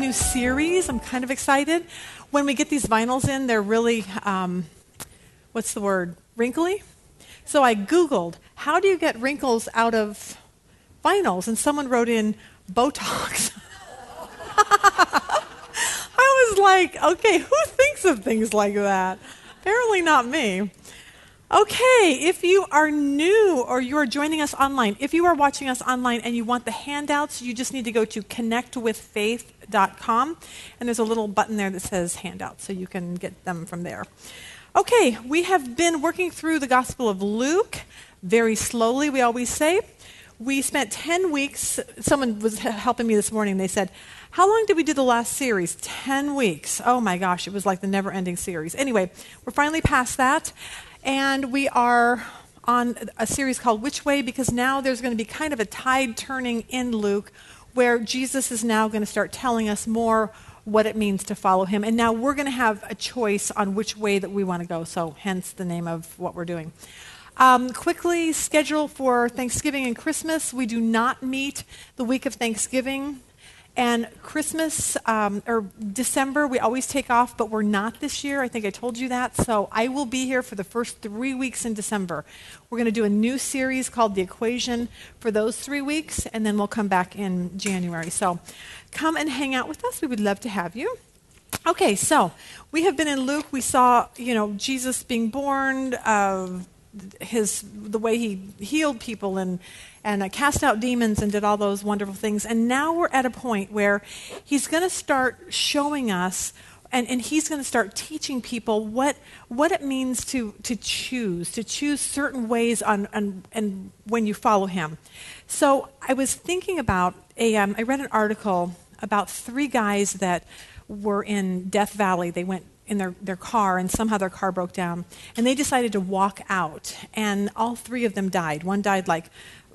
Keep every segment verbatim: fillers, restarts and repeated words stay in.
exciting new series. I'm kind of excited. When we get these vinyls in, they're really, um, what's the word, wrinkly? So I Googled, how do you get wrinkles out of vinyls? And someone wrote in Botox. I was like, okay, who thinks of things like that? Apparently not me. Okay, if you are new or you are joining us online, if you are watching us online and you want the handouts, you just need to go to connect with faith dot com, and there's a little button there that says handouts, so you can get them from there. Okay, we have been working through the Gospel of Luke very slowly, we always say. We spent ten weeks, someone was helping me this morning, they said, how long did we do the last series? ten weeks. Oh my gosh, it was like the never-ending series. Anyway, we're finally past that. And we are on a series called Which Way, because now there's going to be kind of a tide turning in Luke where Jesus is now going to start telling us more what it means to follow him. And now we're going to have a choice on which way that we want to go, so hence the name of what we're doing. Um, quickly, schedule for Thanksgiving and Christmas. We do not meet the week of Thanksgiving. And Christmas, um, or December, we always take off, but we're not this year. I think I told you that. So I will be here for the first three weeks in December. We're going to do a new series called The Equation for those three weeks, and then we'll come back in January. So come and hang out with us. We would love to have you. Okay, so we have been in Luke. We saw, you know, Jesus being born, uh, his the way he healed people and and uh, cast out demons and did all those wonderful things. And now we're at a point where he's going to start showing us, and, and he's going to start teaching people what what it means to to choose, to choose certain ways on, on and when you follow him. So I was thinking about, a, um, I read an article about three guys that were in Death Valley. They went in their, their car, and somehow their car broke down, and they decided to walk out, and all three of them died. One died like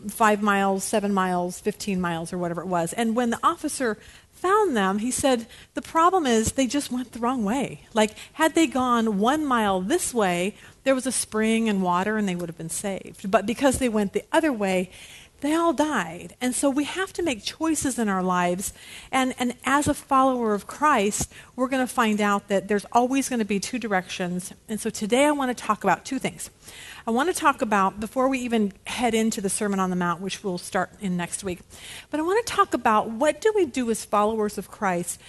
five miles, seven miles, fifteen miles, or whatever it was. And when the officer found them, he said, the problem is they just went the wrong way. Like, had they gone one mile this way, there was a spring and water, and they would have been saved. But because they went the other way, they all died. And so we have to make choices in our lives. And, and as a follower of Christ, we're going to find out that there's always going to be two directions. And so today I want to talk about two things. I want to talk about, before we even head into the Sermon on the Mount, which we'll start in next week, but I want to talk about what do we do as followers of Christ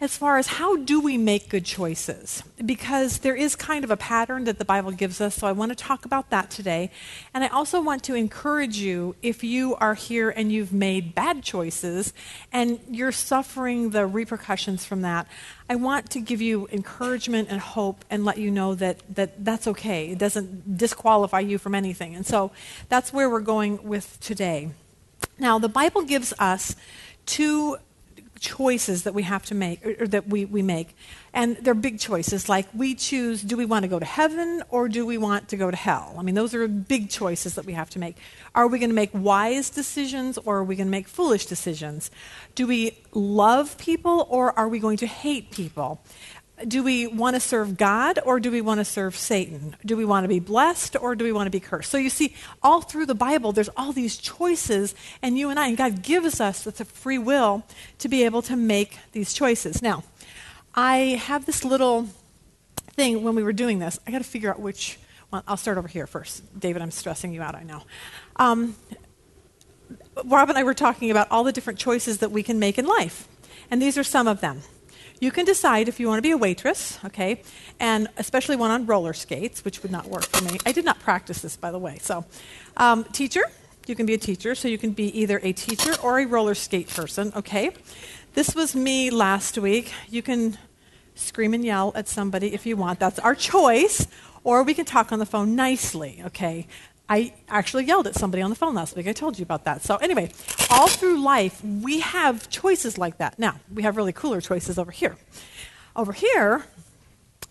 as far as how do we make good choices? Because there is kind of a pattern that the Bible gives us, so I want to talk about that today. And I also want to encourage you, if you are here and you've made bad choices and you're suffering the repercussions from that, I want to give you encouragement and hope and let you know that, that that's okay. It doesn't disqualify you from anything. And so that's where we're going with today. Now, the Bible gives us two choices that we have to make, or, or that we, we make. And they're big choices, like we choose, do we want to go to heaven or do we want to go to hell? I mean, those are big choices that we have to make. Are we going to make wise decisions or are we going to make foolish decisions? Do we love people or are we going to hate people? Do we want to serve God or do we want to serve Satan? Do we want to be blessed or do we want to be cursed? So you see, all through the Bible, there's all these choices, and you and I, and God gives us the free will to be able to make these choices. Now, I have this little thing when we were doing this. I got to figure out which one. I'll start over here first. David, I'm stressing you out, I know. Um, Rob and I were talking about all the different choices that we can make in life, and these are some of them. You can decide if you want to be a waitress, okay, and especially one on roller skates, which would not work for me. I did not practice this, by the way. So, um, teacher, you can be a teacher, so you can be either a teacher or a roller skate person, okay. This was me last week. You can scream and yell at somebody if you want. That's our choice. Or we can talk on the phone nicely, okay? I actually yelled at somebody on the phone last week. I told you about that. So anyway, all through life, we have choices like that. Now, we have really cooler choices over here. Over here,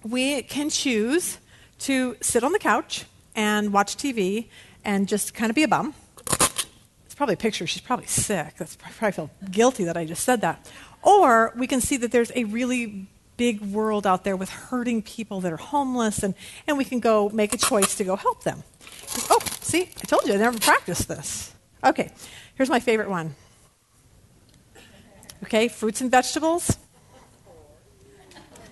we can choose to sit on the couch and watch T V and just kind of be a bum. Probably a picture. She's probably sick. That's, I probably feel guilty that I just said that. Or we can see that there's a really big world out there with hurting people that are homeless, and, and we can go make a choice to go help them. Oh, see, I told you I never practiced this. Okay, here's my favorite one. Okay, fruits and vegetables.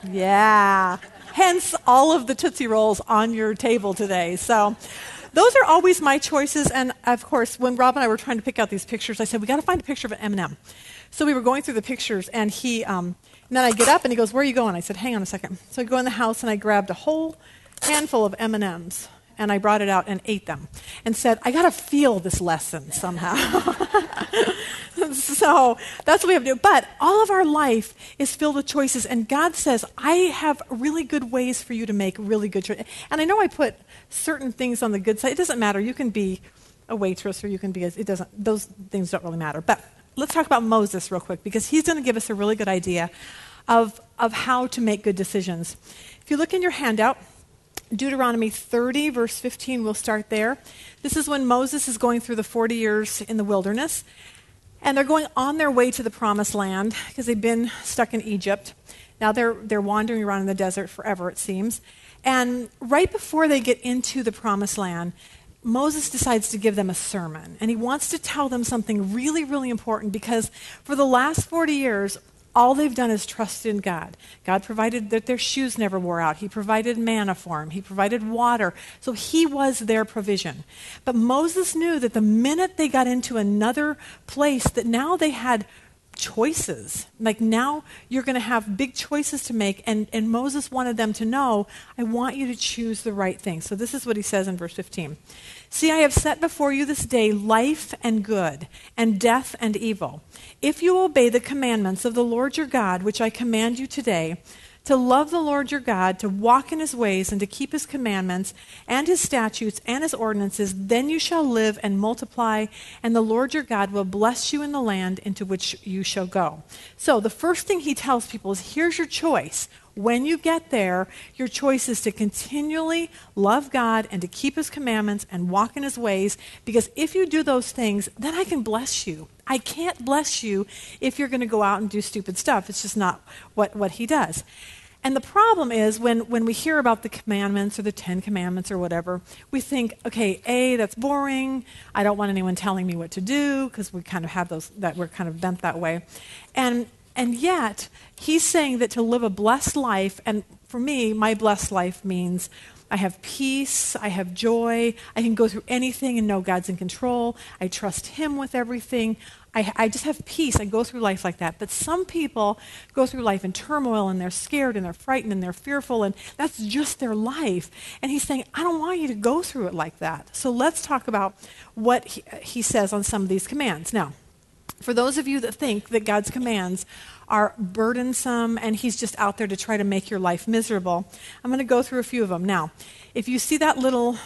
Yeah. Hence, all of the Tootsie Rolls on your table today. So those are always my choices. And, of course, when Rob and I were trying to pick out these pictures, I said, we got to find a picture of an M and M. So we were going through the pictures, and he, um, and then I get up, and he goes, where are you going? I said, hang on a second. So I go in the house, and I grabbed a whole handful of M and M's, and I brought it out and ate them and said, I got to feel this lesson somehow. So that's what we have to do. But all of our life is filled with choices, and God says, I have really good ways for you to make really good choices. And I know I put certain things on the good side. It doesn't matter. You can be a waitress, or you can be a, it doesn't, those things don't really matter. But let's talk about Moses real quick, because he's going to give us a really good idea of, of how to make good decisions. If you look in your handout, Deuteronomy thirty, verse fifteen, we'll start there. This is when Moses is going through the forty years in the wilderness, and they're going on their way to the promised land because they've been stuck in Egypt. Now they're, they're wandering around in the desert forever, it seems. And right before they get into the promised land, Moses decides to give them a sermon, and he wants to tell them something really, really important, because for the last forty years, all they've done is trust in God. God provided that their shoes never wore out. He provided manna for them. He provided water. So he was their provision. But Moses knew that the minute they got into another place, that now they had choices. Like, now you're going to have big choices to make, and, and Moses wanted them to know, I want you to choose the right thing. So this is what he says in verse fifteen. See, I have set before you this day life and good, and death and evil. If you obey the commandments of the Lord your God, which I command you today, to love the Lord your God, to walk in his ways, and to keep his commandments and his statutes and his ordinances, then you shall live and multiply, and the Lord your God will bless you in the land into which you shall go. So the first thing he tells people is, here's your choice. When you get there, your choice is to continually love God and to keep his commandments and walk in his ways, because if you do those things, then I can bless you. I can't bless you if you're going to go out and do stupid stuff. It's just not what, what he does. And the problem is, when, when we hear about the commandments or the Ten Commandments or whatever, we think, okay, A, that's boring. I don't want anyone telling me what to do, because we kind of have those, that we're kind of bent that way. And And yet, he's saying that to live a blessed life, and for me, my blessed life means I have peace, I have joy, I can go through anything and know God's in control, I trust him with everything, I, I just have peace, I go through life like that. But some people go through life in turmoil, and they're scared, and they're frightened, and they're fearful, and that's just their life. And he's saying, I don't want you to go through it like that. So let's talk about what he, he says on some of these commands. Now, for those of you that think that God's commands are burdensome and he's just out there to try to make your life miserable, I'm going to go through a few of them. Now, if you see that little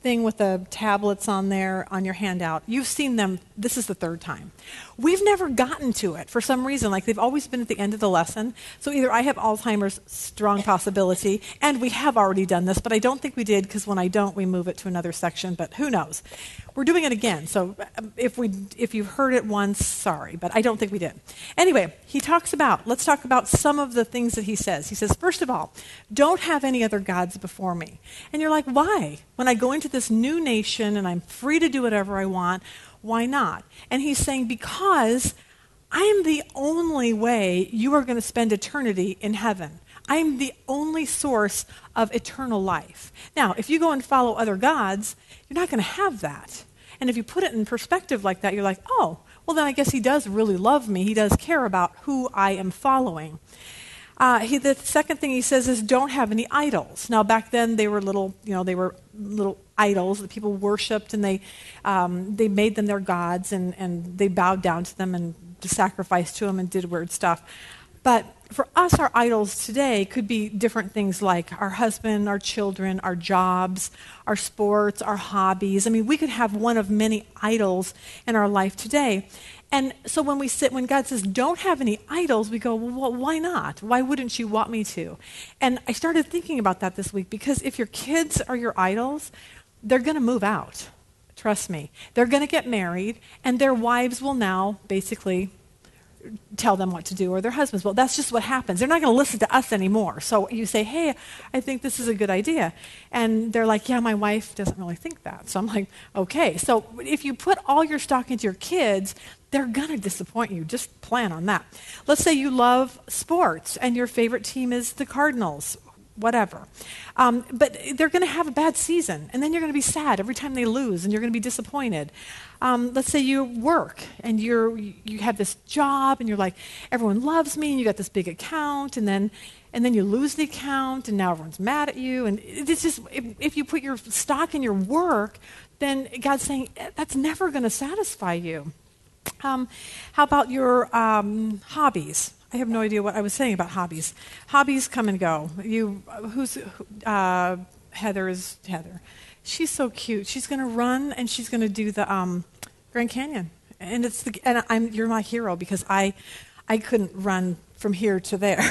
thing with the tablets on there on your handout, you've seen them. This is the third time. We've never gotten to it for some reason. Like, they've always been at the end of the lesson. So either I have Alzheimer's, strong possibility, and we have already done this, but I don't think we did, because when I don't, we move it to another section, but who knows. We're doing it again, so if we if you've heard it once, sorry, but I don't think we did. Anyway, he talks about, let's talk about some of the things that he says. He says, first of all, don't have any other gods before me. And you're like, why? When I go into this new nation and I'm free to do whatever I want, why not? And he's saying, because I am the only way you are going to spend eternity in heaven. I am the only source of eternal life. Now, if you go and follow other gods, you're not going to have that. And if you put it in perspective like that, you're like, oh, well, then I guess he does really love me. He does care about who I am following. Uh, he, the second thing he says is, don't have any idols. Now, back then they were little, you know, they were little idols that people worshipped, and they um, they made them their gods, and, and they bowed down to them and sacrificed to them and did weird stuff. But for us, our idols today could be different things like our husband, our children, our jobs, our sports, our hobbies. I mean, we could have one of many idols in our life today. And so when we sit, when God says, don't have any idols, we go, well, why not? Why wouldn't you want me to? And I started thinking about that this week, because if your kids are your idols, they're going to move out. Trust me. They're going to get married, and their wives will now basically tell them what to do, or their husbands will. That's just what happens. They're not going to listen to us anymore. So you say, hey, I think this is a good idea. And they're like, yeah, my wife doesn't really think that. So I'm like, okay. So if you put all your stock into your kids, they're going to disappoint you. Just plan on that. Let's say you love sports and your favorite team is the Cardinals, whatever. Um, but they're going to have a bad season, and then you're going to be sad every time they lose, and you're going to be disappointed. Um, let's say you work, and you're, you have this job, and you're like, everyone loves me, and you got this big account, and then and then you lose the account, and now everyone's mad at you. And it's just, if, if you put your stock in your work, then God's saying, that's never going to satisfy you. Um, how about your um, hobbies? I have no idea what I was saying about hobbies. Hobbies come and go. You, who's, uh, Heather is Heather. She's so cute. She's going to run and she's going to do the um, Grand Canyon. And it's the, and I'm you're my hero because I, I couldn't run from here to there.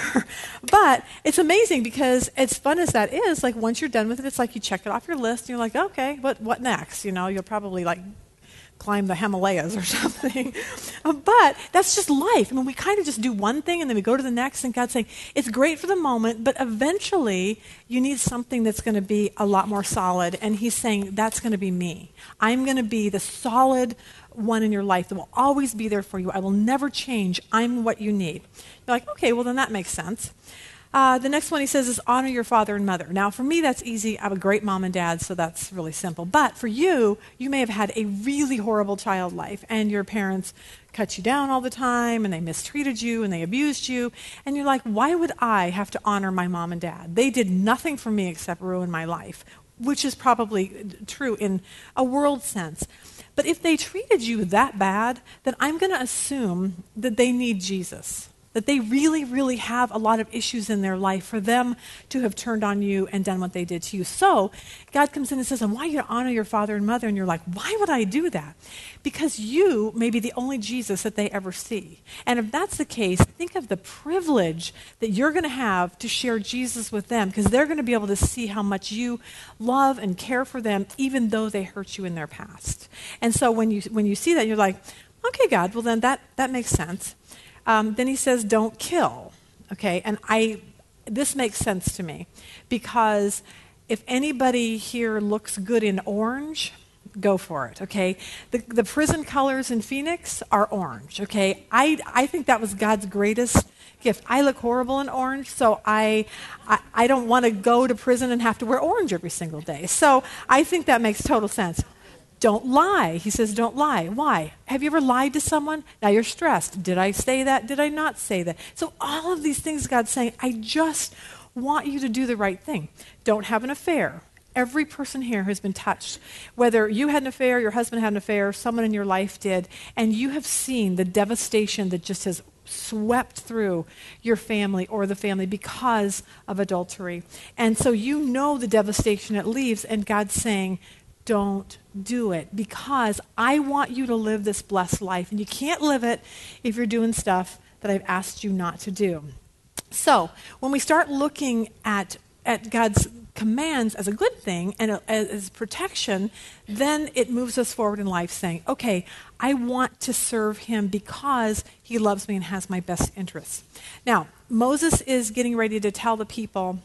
But it's amazing because as fun as that is, like once you're done with it, it's like you check it off your list and you're like, okay, what what next? You know, you'll probably like climb the Himalayas or something. But that's just life. I mean, we kind of just do one thing and then we go to the next, and God's saying, it's great for the moment, but eventually you need something that's going to be a lot more solid. And he's saying, that's going to be me. I'm going to be the solid one in your life that will always be there for you. I will never change. I'm what you need. You're like, okay, well then that makes sense. Uh, the next one he says is honor your father and mother. Now, for me, that's easy. I have a great mom and dad, so that's really simple. But for you, you may have had a really horrible child life, and your parents cut you down all the time, and they mistreated you, and they abused you. And you're like, why would I have to honor my mom and dad? They did nothing for me except ruin my life, which is probably true in a world sense. But if they treated you that bad, then I'm going to assume that they need Jesus, that they really, really have a lot of issues in their life for them to have turned on you and done what they did to you. So God comes in and says, I want you to honor your father and mother. And you're like, why would I do that? Because you may be the only Jesus that they ever see. And if that's the case, think of the privilege that you're going to have to share Jesus with them, because they're going to be able to see how much you love and care for them, even though they hurt you in their past. And so when you when you see that, you're like, okay, God, well then that, that makes sense. Um, then he says, don't kill, okay? And I, this makes sense to me, because if anybody here looks good in orange, go for it, okay? The, the prison colors in Phoenix are orange, okay? I, I think that was God's greatest gift. I look horrible in orange, so I, I, I don't want to go to prison and have to wear orange every single day. So I think that makes total sense. Don't lie. He says, don't lie. Why? Have you ever lied to someone? Now you're stressed. Did I say that? Did I not say that? So all of these things God's saying, I just want you to do the right thing. Don't have an affair. Every person here has been touched. Whether you had an affair, your husband had an affair, someone in your life did, and you have seen the devastation that just has swept through your family or the family because of adultery. And so you know the devastation it leaves, and God's saying, don't do it, because I want you to live this blessed life, and you can't live it if you're doing stuff that I've asked you not to do. So when we start looking at, at God's commands as a good thing and as protection, then it moves us forward in life saying, okay, I want to serve him because he loves me and has my best interests. Now, Moses is getting ready to tell the people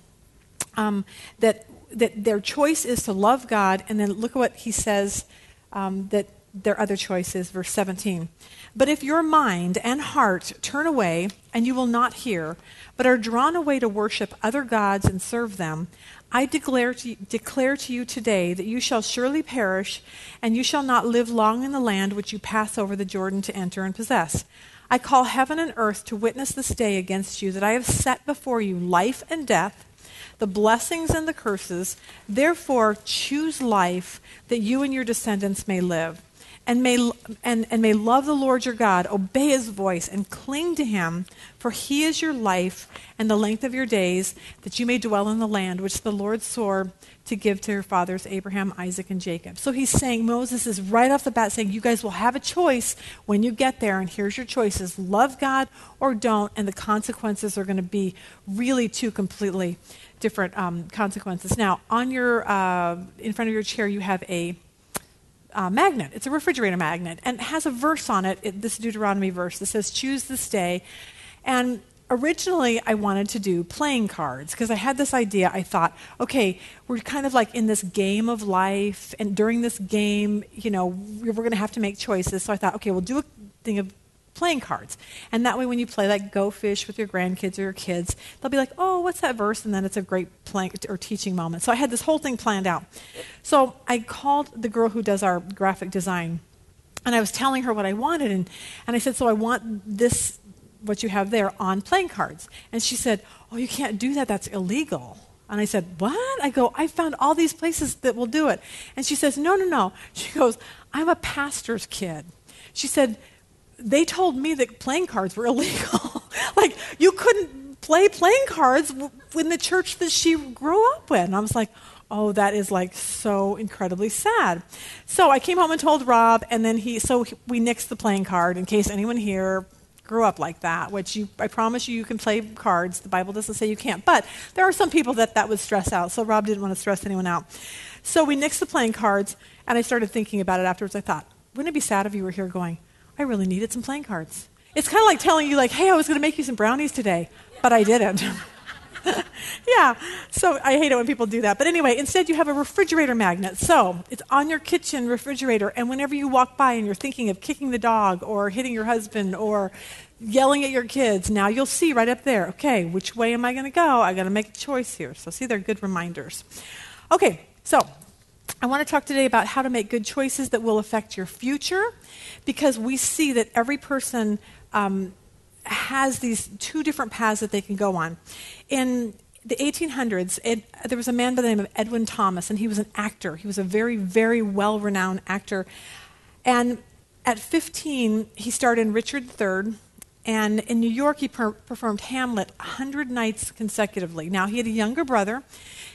um, that that their choice is to love God, and then look at what he says um, that their other choice is, verse seventeen. But if your mind and heart turn away, and you will not hear, but are drawn away to worship other gods and serve them, I declare to, declare to you today that you shall surely perish, and you shall not live long in the land which you pass over the Jordan to enter and possess. I call heaven and earth to witness this day against you that I have set before you life and death, the blessings and the curses. Therefore, choose life that you and your descendants may live, and may and, and may love the Lord your God, obey his voice, and cling to him, for he is your life and the length of your days, that you may dwell in the land which the Lord swore to give to your fathers, Abraham, Isaac, and Jacob. So he's saying, Moses is right off the bat saying, you guys will have a choice when you get there, and here's your choices. Love God or don't, and the consequences are going to be really two completely different um, consequences. Now, on your, uh, in front of your chair, you have a Uh, magnet. It's a refrigerator magnet, and it has a verse on it, it, this Deuteronomy verse that says, choose this day. And originally I wanted to do playing cards because I had this idea. I thought, okay, we're kind of like in this game of life, and during this game, you know, we're going to have to make choices. So I thought, okay, we'll do a thing of playing cards. And that way when you play like Go Fish with your grandkids or your kids, they'll be like, oh, what's that verse? And then it's a great playing or teaching moment. So I had this whole thing planned out. So I called the girl who does our graphic design, and I was telling her what I wanted. And, and I said, so I want this, what you have there, on playing cards. And she said, oh, you can't do that. That's illegal. And I said, what? I go, I found all these places that will do it. And she says, no, no, no. She goes, I'm a pastor's kid. She said, they told me that playing cards were illegal. Like, you couldn't play playing cards in the church that she grew up in. I was like, oh, that is like so incredibly sad. So I came home and told Rob, and then he, so we nixed the playing card in case anyone here grew up like that, which you, I promise you, you can play cards. The Bible doesn't say you can't, but there are some people that that would stress out. So Rob didn't want to stress anyone out. So we nixed the playing cards, and I started thinking about it afterwards. I thought, wouldn't it be sad if you were here going, I really needed some playing cards. It's kind of like telling you, like, hey, I was going to make you some brownies today, but I didn't. Yeah, so I hate it when people do that. But anyway, instead you have a refrigerator magnet. So it's on your kitchen refrigerator, and whenever you walk by and you're thinking of kicking the dog or hitting your husband or yelling at your kids, now you'll see right up there, okay, which way am I going to go? I got to make a choice here. So see, they're good reminders. Okay, so I want to talk today about how to make good choices that will affect your future, because we see that every person um, has these two different paths that they can go on. In the eighteen hundreds, it, there was a man by the name of Edwin Thomas, and he was an actor. He was a very, very well-renowned actor. And at fifteen, he starred in Richard the Third, and in New York, he per- performed Hamlet one hundred nights consecutively. Now, he had a younger brother.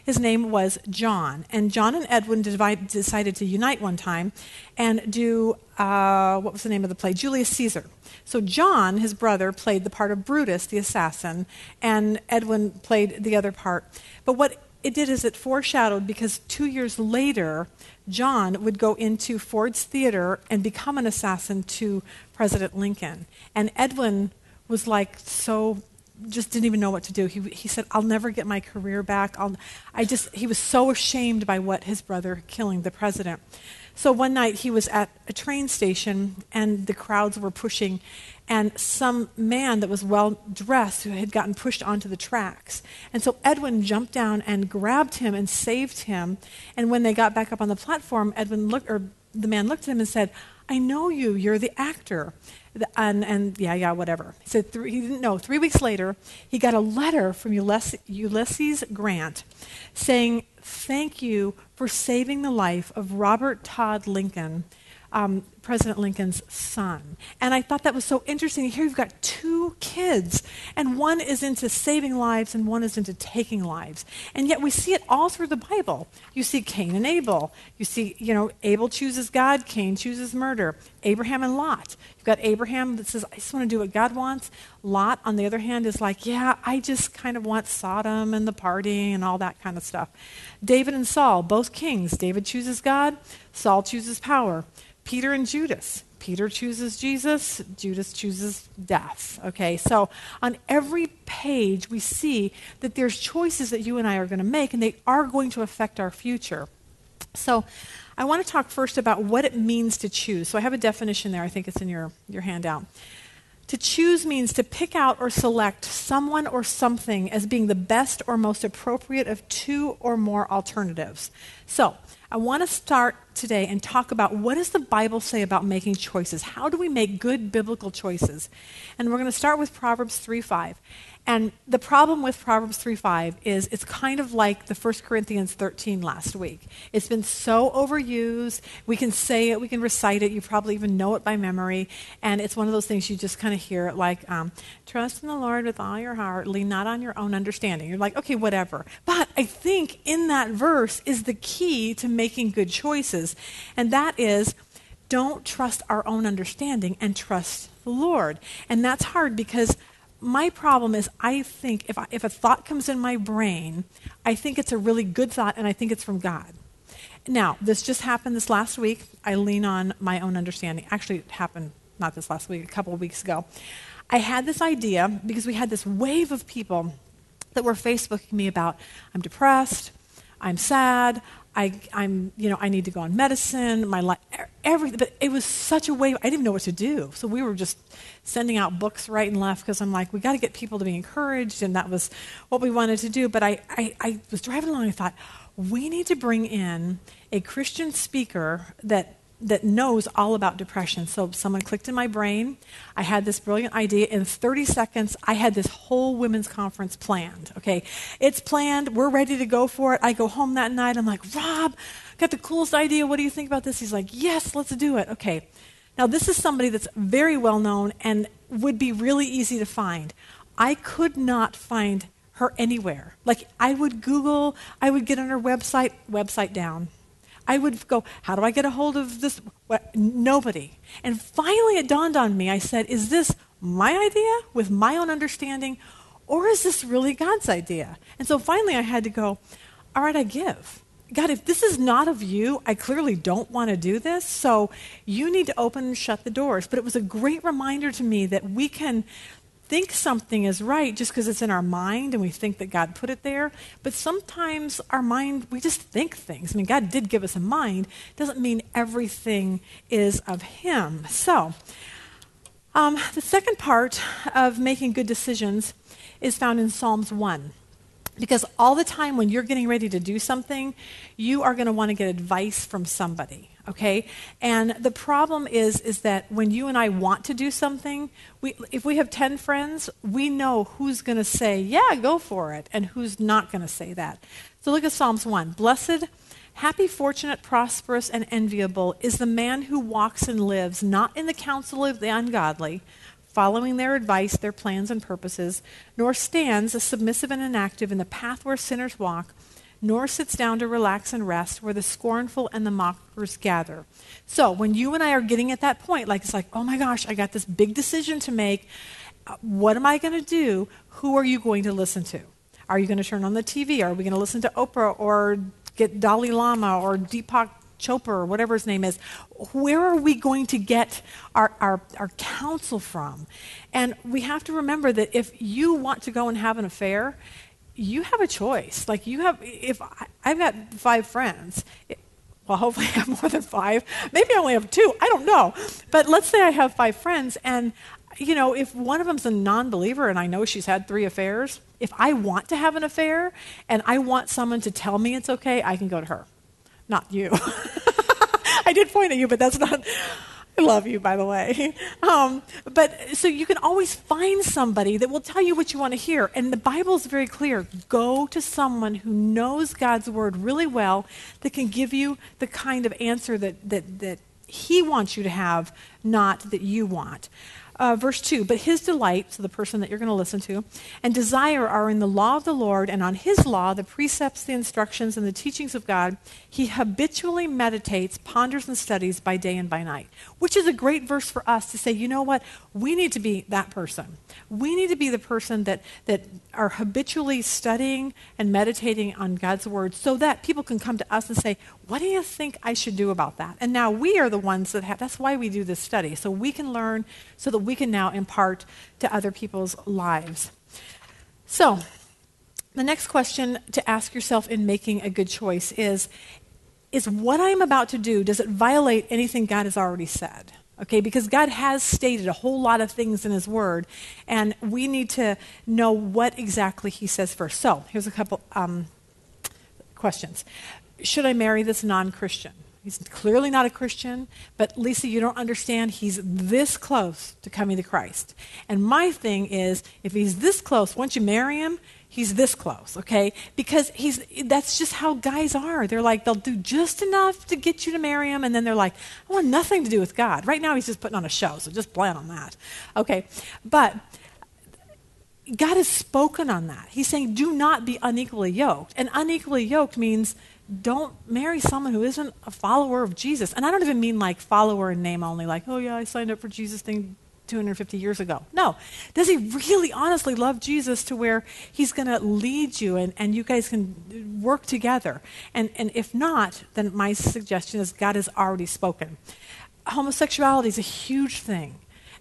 His name was John, and John and Edwin divide, decided to unite one time and do, uh, what was the name of the play? Julius Caesar. So John, his brother, played the part of Brutus, the assassin, and Edwin played the other part. But what it did is it foreshadowed, because two years later, John would go into Ford's theater and become an assassin to President Lincoln. And Edwin was like so... just didn't even know what to do. He he said, I'll never get my career back. I'll, I just, he was so ashamed by what his brother killing the president. So one night he was at a train station, and the crowds were pushing, and some man that was well dressed who had gotten pushed onto the tracks. And so Edwin jumped down and grabbed him and saved him. And when they got back up on the platform, Edwin looked, or the man looked at him and said, I know you, you're the actor. And, and yeah, yeah, whatever. So th- he didn't know. Three weeks later, he got a letter from Ulysses, Ulysses Grant saying, thank you for saving the life of Robert Todd Lincoln, um, President Lincoln's son. And I thought that was so interesting. Here you've got two kids, and one is into saving lives and one is into taking lives. And yet we see it all through the Bible. You see Cain and Abel. You see, you know, Abel chooses God, Cain chooses murder. Abraham and Lot. You've got Abraham that says, I just want to do what God wants. Lot, on the other hand, is like, yeah, I just kind of want Sodom and the partying and all that kind of stuff. David and Saul, both kings. David chooses God, Saul chooses power. Peter and Judas. Peter chooses Jesus, Judas chooses death. Okay, so on every page we see that there's choices that you and I are going to make, and they are going to affect our future. So I want to talk first about what it means to choose. So I have a definition there. I think it's in your, your handout. To choose means to pick out or select someone or something as being the best or most appropriate of two or more alternatives. So I want to start today and talk about, what does the Bible say about making choices? How do we make good biblical choices? And we're going to start with Proverbs three five. And the problem with Proverbs three five is it's kind of like the First Corinthians thirteen last week. It's been so overused. We can say it. We can recite it. You probably even know it by memory. And it's one of those things you just kind of hear, like, um, trust in the Lord with all your heart, lean not on your own understanding. You're like, okay, whatever. But I think in that verse is the key to making good choices. And that is, don't trust our own understanding and trust the Lord. And that's hard, because my problem is, I think if I, if a thought comes in my brain, I think it's a really good thought, and I think it's from God. Now, this just happened this last week. I lean on my own understanding. Actually, it happened not this last week, a couple of weeks ago. I had this idea because we had this wave of people that were Facebooking me about, I'm depressed, I'm sad, I, I'm, you know, I need to go on medicine, my life, everything. But it was such a wave, I didn't know what to do. So we were just sending out books right and left because I'm like, we got to get people to be encouraged, and that was what we wanted to do. But I, I, I was driving along and I thought, we need to bring in a Christian speaker that that knows all about depression. So someone clicked in my brain. I had this brilliant idea. In thirty seconds, I had this whole women's conference planned, okay? It's planned. We're ready to go for it. I go home that night. I'm like, Rob, got the coolest idea. What do you think about this? He's like, yes, let's do it. Okay. Now, this is somebody that's very well known and would be really easy to find. I could not find her anywhere. Like, I would Google. I would get on her website. Website down. I would go, how do I get a hold of this? What? Nobody. And finally it dawned on me, I said, is this my idea with my own understanding, or is this really God's idea? And so finally I had to go, all right, I give. God, if this is not of you, I clearly don't want to do this, so you need to open and shut the doors. But it was a great reminder to me that we can think something is right just because it's in our mind and we think that God put it there. But sometimes our mind, we just think things. I mean, God did give us a mind. Doesn't mean everything is of Him. So um, the second part of making good decisions is found in Psalms one. Because all the time when you're getting ready to do something, you are going to want to get advice from somebody. Okay, and the problem is is that when you and I want to do something, we if we have ten friends, we know who's going to say, yeah, go for it, and who's not going to say that. So look at Psalms one. Blessed, happy, fortunate, prosperous, and enviable is the man who walks and lives, not in the counsel of the ungodly, following their advice, their plans, and purposes, nor stands submissive and inactive in the path where sinners walk, nor sits down to relax and rest where the scornful and the mockers gather. So when you and I are getting at that point, like it's like, oh my gosh, I got this big decision to make. What am I going to do? Who are you going to listen to? Are you going to turn on the T V? Are we going to listen to Oprah or get Dalai Lama or Deepak Chopra or whatever his name is? Where are we going to get our, our, our counsel from? And we have to remember that if you want to go and have an affair, you have a choice. Like you have, if I, I've got five friends, it, well, hopefully I have more than five. Maybe I only have two. I don't know. But let's say I have five friends, and you know, if one of them's a non-believer and I know she's had three affairs, if I want to have an affair and I want someone to tell me it's okay, I can go to her, not you. I did point at you, but that's not. I love you, by the way. Um, but so you can always find somebody that will tell you what you want to hear. And the Bible is very clear. Go to someone who knows God's word really well that can give you the kind of answer that, that, that He wants you to have, not that you want. Uh, verse two, but his delight, so the person that you're going to listen to, and desire are in the law of the Lord, and on his law, the precepts, the instructions, and the teachings of God, he habitually meditates, ponders, and studies by day and by night, which is a great verse for us to say, you know what, we need to be that person. We need to be the person that, that are habitually studying and meditating on God's word so that people can come to us and say, what do you think I should do about that? And now we are the ones that have, that's why we do this study, so we can learn so that we can now impart to other people's lives. So the next question to ask yourself in making a good choice is, is what I'm about to do, does it violate anything God has already said? Okay, because God has stated a whole lot of things in His Word, and we need to know what exactly He says first. So here's a couple um, questions. Should I marry this non-Christian? He's clearly not a Christian, but Lisa, you don't understand. He's this close to coming to Christ. And my thing is, if he's this close, once you marry him, he's this close, okay? Because he's that's just how guys are. They're like, they'll do just enough to get you to marry him, and then they're like, I want nothing to do with God. Right now, he's just putting on a show, so just plan on that. Okay, but God has spoken on that. He's saying, do not be unequally yoked. And unequally yoked means don't marry someone who isn't a follower of Jesus. And I don't even mean like follower in name only, like, oh yeah, I signed up for Jesus thing two hundred fifty years ago. No. Does he really honestly love Jesus to where he's going to lead you and, and you guys can work together? And, and if not, then my suggestion is God has already spoken. Homosexuality is a huge thing.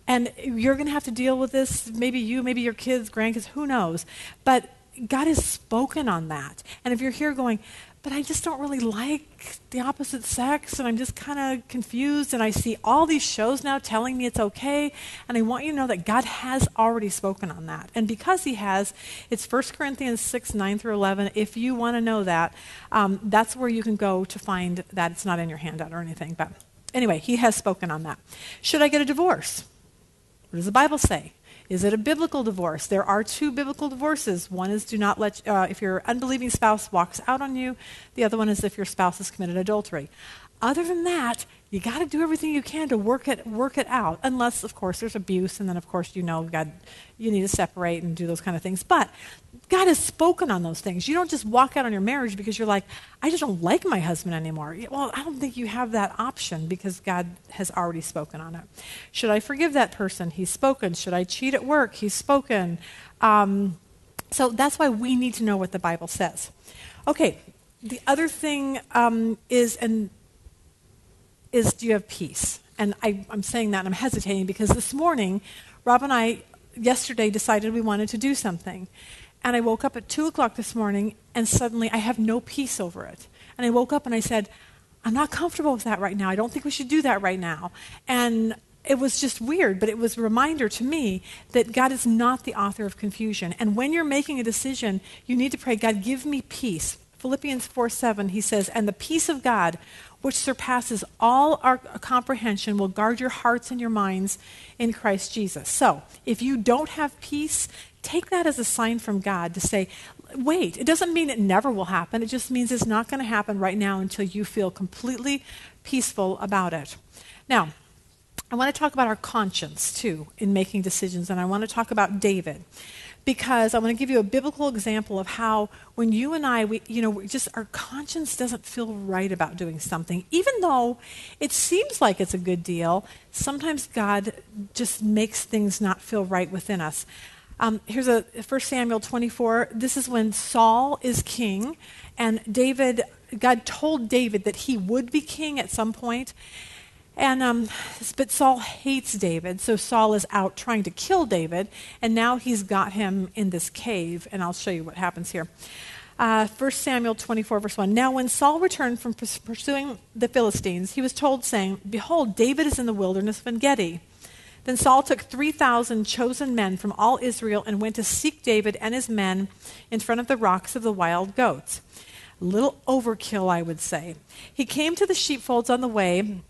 And you're going to have to deal with this, maybe you, maybe your kids, grandkids, who knows. But God has spoken on that. And if you're here going, but I just don't really like the opposite sex, and I'm just kind of confused, and I see all these shows now telling me it's okay, and I want you to know that God has already spoken on that. And because he has, it's First Corinthians six, nine through eleven. If you want to know that, um, that's where you can go to find that. It's not in your handout or anything. But anyway, he has spoken on that. Should I get a divorce? What does the Bible say? Is it a biblical divorce? There are two biblical divorces. One is do not let, uh, if your unbelieving spouse walks out on you. The other one is if your spouse has committed adultery. Other than that, you got to do everything you can to work it, work it out. Unless, of course, there's abuse, and then, of course, you know, God, you need to separate and do those kind of things. But God has spoken on those things. You don't just walk out on your marriage because you're like, I just don't like my husband anymore. Well, I don't think you have that option because God has already spoken on it. Should I forgive that person? He's spoken. Should I cheat at work? He's spoken. Um, so that's why we need to know what the Bible says. Okay, the other thing um, is, and is do you have peace? And I, I'm saying that and I'm hesitating because this morning, Rob and I yesterday decided we wanted to do something. And I woke up at two o'clock this morning, and suddenly I have no peace over it. And I woke up and I said, I'm not comfortable with that right now. I don't think we should do that right now. And it was just weird, but it was a reminder to me that God is not the author of confusion. And when you're making a decision, you need to pray, God, give me peace. Philippians four, seven, he says, and the peace of God, which surpasses all our comprehension, will guard your hearts and your minds in Christ Jesus. So if you don't have peace, take that as a sign from God to say, wait, it doesn't mean it never will happen. It just means it's not going to happen right now until you feel completely peaceful about it. Now, I want to talk about our conscience, too, in making decisions, and I want to talk about David, because I want to give you a biblical example of how when you and I, we, you know, we just our conscience doesn't feel right about doing something. Even though it seems like it's a good deal, sometimes God just makes things not feel right within us. Um, here's a First Samuel twenty-four. This is when Saul is king, and David, God told David that he would be king at some point. And um, but Saul hates David, so Saul is out trying to kill David, and now he's got him in this cave, and I'll show you what happens here. Uh, First Samuel twenty-four, verse one. Now when Saul returned from pursuing the Philistines, he was told, saying, behold, David is in the wilderness of En-Gedi. Then Saul took three thousand chosen men from all Israel and went to seek David and his men in front of the rocks of the wild goats. A little overkill, I would say. He came to the sheepfolds on the way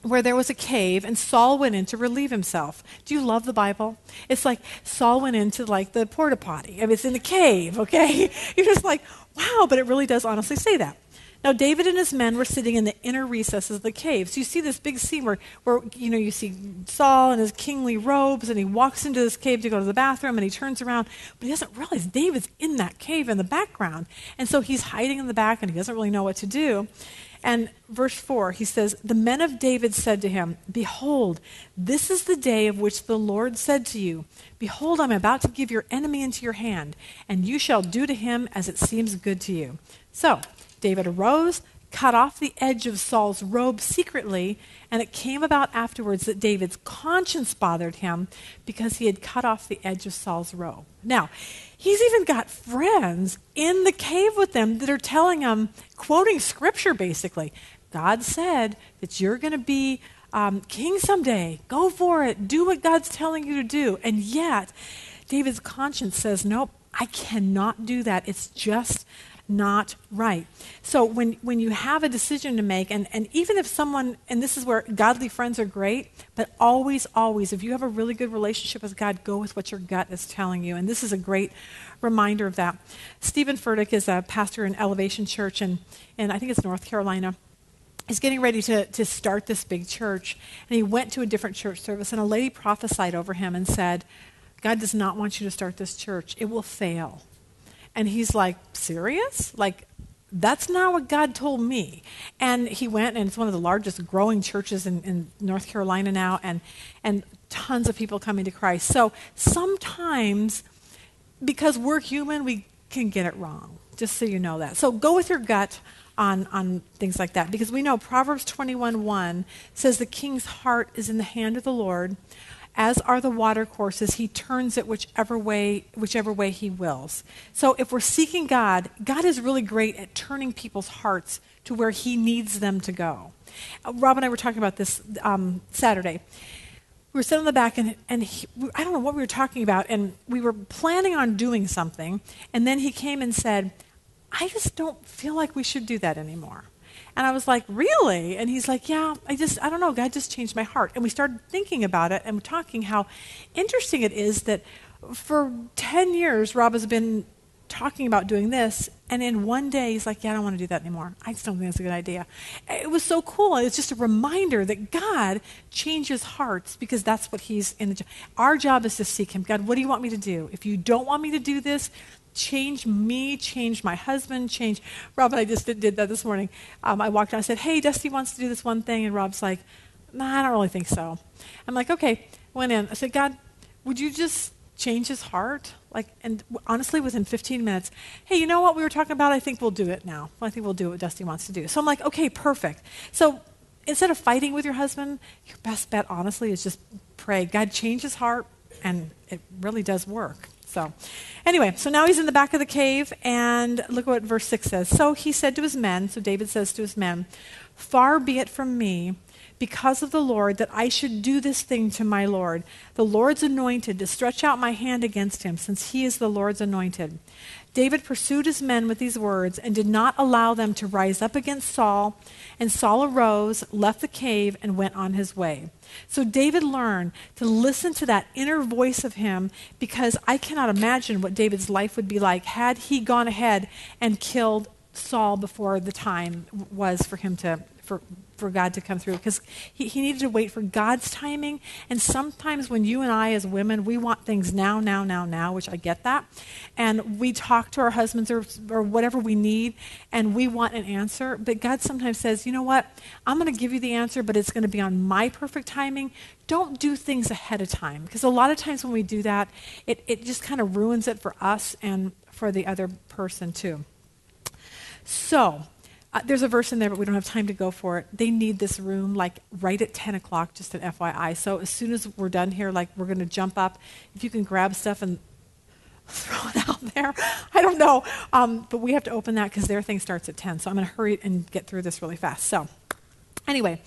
where there was a cave, and Saul went in to relieve himself. Do you love the Bible? It's like Saul went into like the porta potty. I mean, it's in the cave, okay? You're just like, wow, but it really does honestly say that. Now, David and his men were sitting in the inner recesses of the cave. So you see this big scene where, where, you know, you see Saul in his kingly robes, and he walks into this cave to go to the bathroom, and he turns around, but he doesn't realize David's in that cave in the background. And so he's hiding in the back, and he doesn't really know what to do. And verse four, he says, the men of David said to him, behold, this is the day of which the Lord said to you, behold, I'm about to give your enemy into your hand, and you shall do to him as it seems good to you. So David arose, cut off the edge of Saul's robe secretly, and it came about afterwards that David's conscience bothered him because he had cut off the edge of Saul's robe. Now, he's even got friends in the cave with them that are telling him, quoting scripture basically, God said that you're going to be um, king someday. Go for it. Do what God's telling you to do. And yet, David's conscience says, nope, I cannot do that. It's just not right. So when, when you have a decision to make, and, and even if someone, and this is where godly friends are great, but always, always, if you have a really good relationship with God, go with what your gut is telling you. And this is a great reminder of that. Stephen Furtick is a pastor in Elevation Church, and, and I think it's North Carolina. He's getting ready to, to start this big church, and he went to a different church service, and a lady prophesied over him and said, God does not want you to start this church. It will fail. And he's like, serious? Like, that's not what God told me. And he went, and it's one of the largest growing churches in, in North Carolina now, and, and tons of people coming to Christ. So sometimes, because we're human, we can get it wrong, just so you know that. So go with your gut on, on things like that, because we know Proverbs twenty-one one says the king's heart is in the hand of the Lord, as are the water courses. He turns it whichever way, whichever way he wills. So if we're seeking God, God is really great at turning people's hearts to where he needs them to go. Rob and I were talking about this um, Saturday. We were sitting in the back, and, and he, I don't know what we were talking about, and we were planning on doing something, and then he came and said, I just don't feel like we should do that anymore. And I was like, really? And he's like, yeah, I just, I don't know, God just changed my heart. And we started thinking about it and talking how interesting it is that for ten years, Rob has been talking about doing this, and in one day, he's like, yeah, I don't want to do that anymore. I just don't think that's a good idea. It was so cool. It's just a reminder that God changes hearts, because that's what he's in the job. Our job is to seek him. God, what do you want me to do? If you don't want me to do this, change me, change my husband, change. Rob and I just did, did that this morning. Um, I walked out and said, hey, Dusty wants to do this one thing. And Rob's like, nah, I don't really think so. I'm like, okay. Went in. I said, God, would you just change his heart? Like, and honestly, within fifteen minutes, hey, you know what we were talking about? I think we'll do it now. I think we'll do what Dusty wants to do. So I'm like, okay, perfect. So instead of fighting with your husband, your best bet, honestly, is just pray. God, change his heart. And it really does work. So anyway, so now he's in the back of the cave, and look what verse six says. So he said to his men, so David says to his men, far be it from me, because of the Lord, that I should do this thing to my Lord, the Lord's anointed, to stretch out my hand against him, since he is the Lord's anointed. David pursued his men with these words and did not allow them to rise up against Saul. And Saul arose, left the cave, and went on his way. So David learned to listen to that inner voice of him, because I cannot imagine what David's life would be like had he gone ahead and killed Saul before the time was for him to, for, for God to come through, because he, he needed to wait for God's timing. And sometimes when you and I as women, we want things now, now, now, now, which I get that. And we talk to our husbands or, or whatever we need, and we want an answer. But God sometimes says, you know what, I'm going to give you the answer, but it's going to be on my perfect timing. Don't do things ahead of time, because a lot of times when we do that, it, it just kind of ruins it for us and for the other person too. So uh, there's a verse in there, but we don't have time to go for it. They need this room like right at ten o'clock, just an F Y I. So as soon as we're done here, like we're going to jump up. If you can grab stuff and throw it out there. I don't know. Um, but we have to open that because their thing starts at ten. So I'm going to hurry and get through this really fast. So anyway,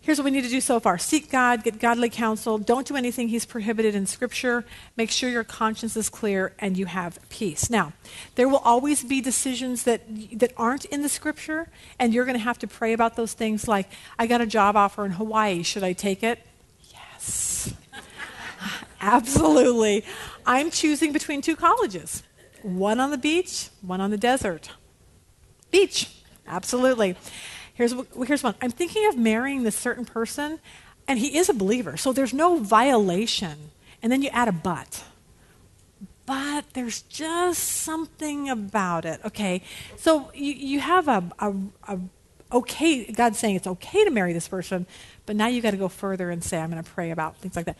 here's what we need to do so far. Seek God, get godly counsel. Don't do anything he's prohibited in Scripture. Make sure your conscience is clear and you have peace. Now, there will always be decisions that that aren't in the Scripture, and you're going to have to pray about those things, like, I got a job offer in Hawaii. Should I take it? Yes. Absolutely. I'm choosing between two colleges, one on the beach, one on the desert. Beach. Absolutely. Here's, here's one. I'm thinking of marrying this certain person, and he is a believer, so there's no violation. And then you add a but. But there's just something about it. Okay, so you, you have a, a, a okay, God's saying it's okay to marry this person, but now you got to go further and say, I'm going to pray about things like that.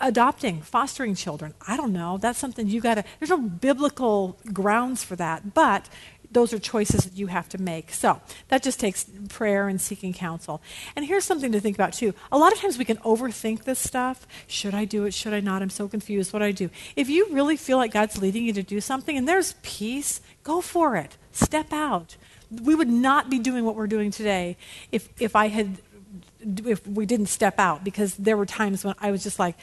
Adopting, fostering children, I don't know. That's something you got to, there's no biblical grounds for that, but those are choices that you have to make. So that just takes prayer and seeking counsel. And here's something to think about too. A lot of times we can overthink this stuff. Should I do it? Should I not? I'm so confused. What do I do? If you really feel like God's leading you to do something and there's peace, go for it. Step out. We would not be doing what we're doing today if, if I had, if we didn't step out, because there were times when I was just like,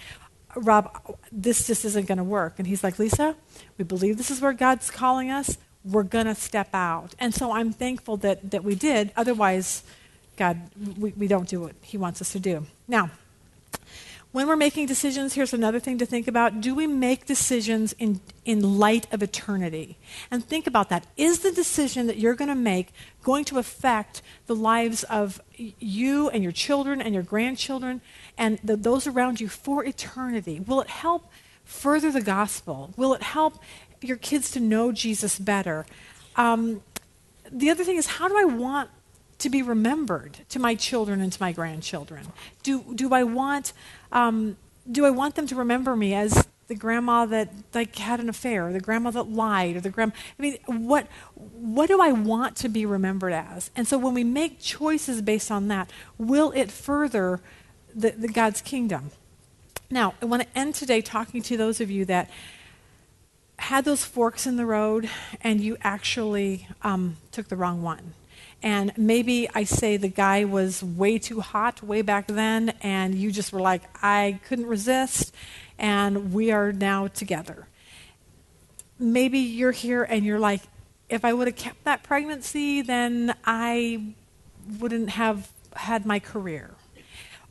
Rob, this just isn't going to work. And he's like, Lisa, we believe this is where God's calling us. We're going to step out. And so I'm thankful that, that we did. Otherwise, God, we, we don't do what he wants us to do. Now, when we're making decisions, here's another thing to think about. Do we make decisions in, in light of eternity? And think about that. Is the decision that you're going to make going to affect the lives of you and your children and your grandchildren and the, those around you for eternity? Will it help further the gospel? Will it help your kids to know Jesus better? Um, the other thing is, how do I want to be remembered to my children and to my grandchildren? Do do I want um, do I want them to remember me as the grandma that like had an affair, or the grandma that lied, or the grandma? I mean, what what do I want to be remembered as? And so when we make choices based on that, will it further the, the God's kingdom? Now, I want to end today talking to those of you that had those forks in the road and you actually um, took the wrong one. And maybe I say the guy was way too hot way back then, and you just were like, I couldn't resist, and we are now together. Maybe you're here and you're like, if I would have kept that pregnancy, then I wouldn't have had my career.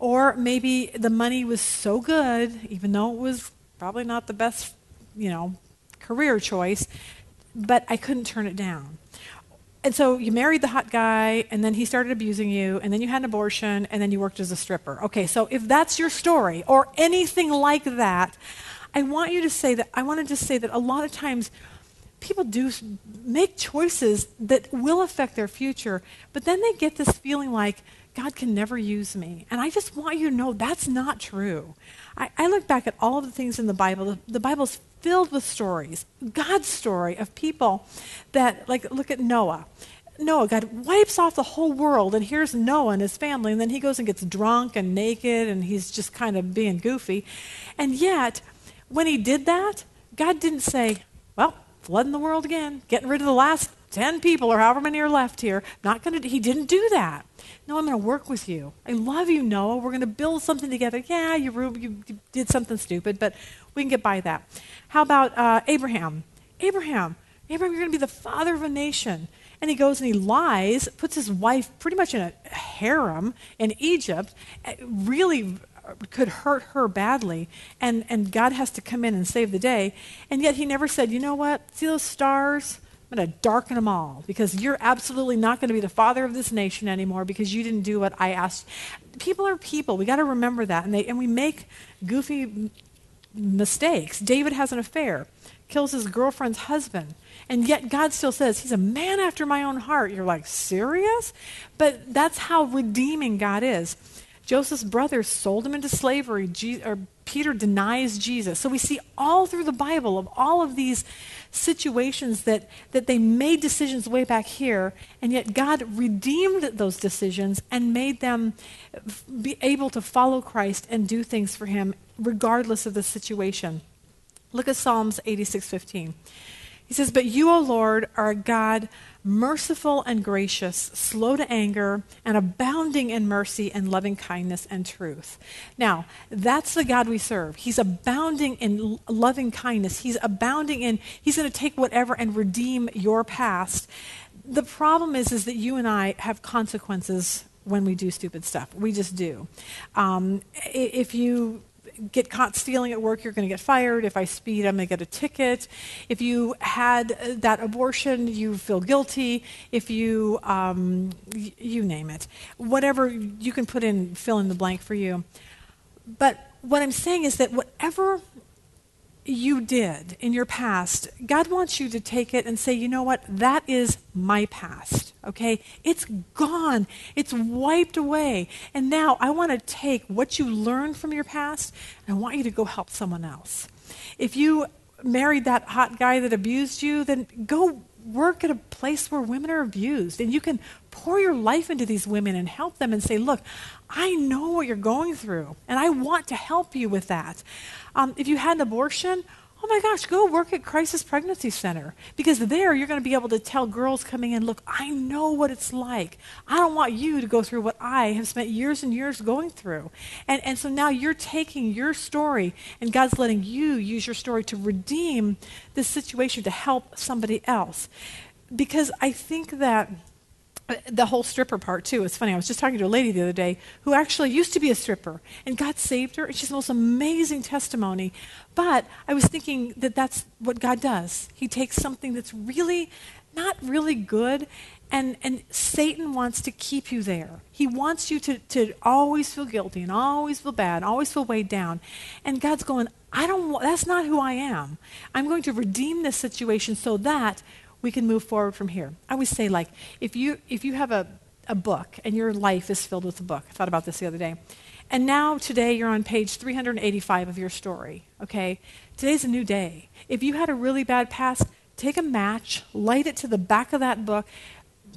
Or maybe the money was so good, even though it was probably not the best, you know, career choice, but I couldn't turn it down. And so you married the hot guy, and then he started abusing you, and then you had an abortion, and then you worked as a stripper. Okay, so if that's your story, or anything like that, I want you to say that, I wanted to say that a lot of times people do make choices that will affect their future, but then they get this feeling like, God can never use me. And I just want you to know that's not true. I, I look back at all of the things in the Bible. The, the Bible's filled with stories, God's story of people that, like, look at Noah. Noah, God wipes off the whole world, and here's Noah and his family, and then he goes and gets drunk and naked, and he's just kind of being goofy. And yet, when he did that, God didn't say, well, flooding the world again, getting rid of the last ten people or however many are left here. Not gonna. He didn't do that. No, I'm going to work with you. I love you, Noah. We're going to build something together. Yeah, you, you did something stupid, but we can get by that. How about uh, Abraham? Abraham, Abraham, you're going to be the father of a nation. And he goes and he lies, puts his wife pretty much in a harem in Egypt, really could hurt her badly, and, and God has to come in and save the day. And yet he never said, you know what, see those stars? I'm going to darken them all because you're absolutely not going to be the father of this nation anymore because you didn't do what I asked. People are people. We got to remember that. And, they, and we make goofy m- mistakes. David has an affair, kills his girlfriend's husband, and yet God still says, he's a man after my own heart. You're like, serious? But that's how redeeming God is. Joseph's brothers sold him into slavery. Je- or Peter denies Jesus. So we see all through the Bible of all of these situations that, that they made decisions way back here, and yet God redeemed those decisions and made them f- be able to follow Christ and do things for him regardless of the situation. Look at Psalms eighty-six fifteen. He says, but you, O Lord, are a God merciful and gracious, slow to anger, and abounding in mercy and loving kindness and truth. Now, that's the God we serve. He's abounding in loving kindness. He's abounding in, he's going to take whatever and redeem your past. The problem is, is that you and I have consequences when we do stupid stuff. We just do. Um, if you... get caught stealing at work, you're going to get fired. If I speed, I'm going to get a ticket. If you had that abortion, you feel guilty. If you, um, y- you name it. Whatever, you can put in, fill in the blank for you. But what I'm saying is that whatever you did in your past, God wants you to take it and say, you know what, that is my past, okay? It's gone. It's wiped away. And now I want to take what you learned from your past, and I want you to go help someone else. If you married that hot guy that abused you, then go work at a place where women are abused, and you can pour your life into these women and help them and say, look, I know what you're going through, and I want to help you with that. Um, if you had an abortion, oh my gosh, go work at Crisis Pregnancy Center, because there you're going to be able to tell girls coming in, look, I know what it's like. I don't want you to go through what I have spent years and years going through. And, and so now you're taking your story, and God's letting you use your story to redeem this situation to help somebody else. Because I think that the whole stripper part, too, is funny. I was just talking to a lady the other day who actually used to be a stripper, and God saved her, and she's the most amazing testimony. But I was thinking that that's what God does. He takes something that's really not really good, and, and Satan wants to keep you there. He wants you to, to always feel guilty and always feel bad, always feel weighed down. And God's going, I don't. Wa- that's not who I am. I'm going to redeem this situation so that we can move forward from here. I always say, like, if you if you have a, a book and your life is filled with a book, I thought about this the other day, And now today you're on page three hundred eighty-five of your story, okay? Today's a new day. If you had a really bad past, take a match, light it to the back of that book.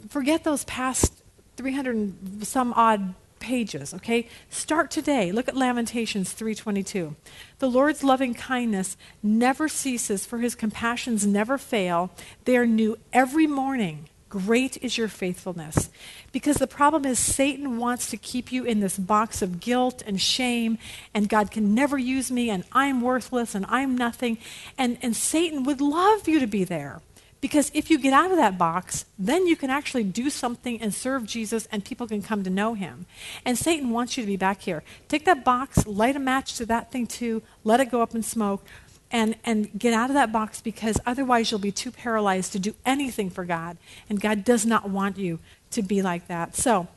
Forget those past three hundred some odd pages, okay? Start today. Look at Lamentations three twenty-two. The Lord's loving kindness never ceases, for his compassions never fail. They are new every morning. Great is your faithfulness. Because the problem is Satan wants to keep you in this box of guilt and shame, and God can never use me, and I'm worthless, and I'm nothing. And, and Satan would love you to be there. Because if you get out of that box, then you can actually do something and serve Jesus, and people can come to know him. And Satan wants you to be back here. Take that box, light a match to that thing too, let it go up in smoke, and, and get out of that box, because otherwise you'll be too paralyzed to do anything for God. And God does not want you to be like that. So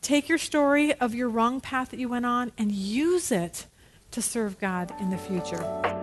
take your story of your wrong path that you went on and use it to serve God in the future.